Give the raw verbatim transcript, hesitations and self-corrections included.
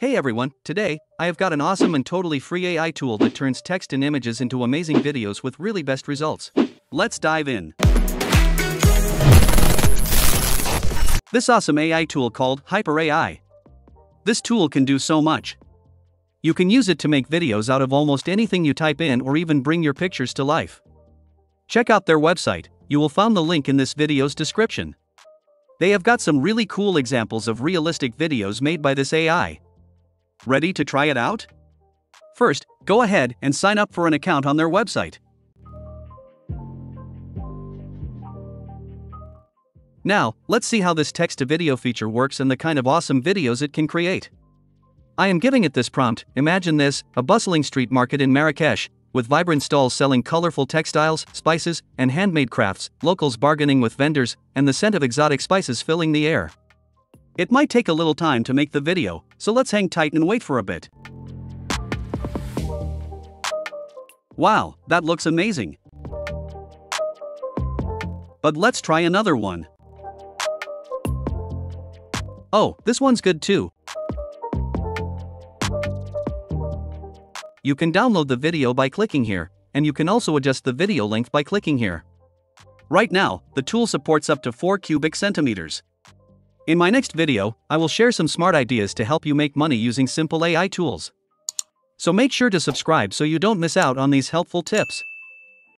Hey everyone, today, I have got an awesome and totally free A I tool that turns text and images into amazing videos with really best results. Let's dive in. This awesome A I tool called Haiper A I. This tool can do so much. You can use it to make videos out of almost anything you type in or even bring your pictures to life. Check out their website, you will find the link in this video's description. They have got some really cool examples of realistic videos made by this A I. Ready to try it out? First, go ahead and sign up for an account on their website. Now, let's see how this text-to-video feature works and the kind of awesome videos it can create. I am giving it this prompt. Imagine this, a bustling street market in Marrakesh, with vibrant stalls selling colorful textiles, spices, and handmade crafts, locals bargaining with vendors, and the scent of exotic spices filling the air. It might take a little time to make the video, so let's hang tight and wait for a bit. Wow, that looks amazing. But let's try another one. Oh, this one's good too. You can download the video by clicking here, and you can also adjust the video length by clicking here. Right now, the tool supports up to four cubic centimeters. In my next video, I will share some smart ideas to help you make money using simple A I tools. So make sure to subscribe so you don't miss out on these helpful tips.